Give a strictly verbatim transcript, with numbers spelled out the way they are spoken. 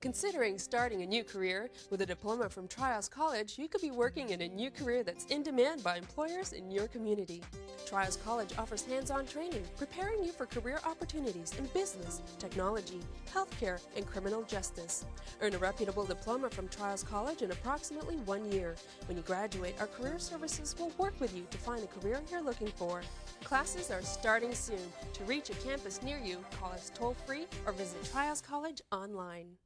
Considering starting a new career? With a diploma from triOS College, you could be working in a new career that's in demand by employers in your community. triOS College offers hands-on training, preparing you for career opportunities in business, technology, healthcare, and criminal justice. Earn a reputable diploma from triOS College in approximately one year. When you graduate, our career services will work with you to find the career you're looking for. Classes are starting soon. To reach a campus near you, call us toll-free or visit triOS College online.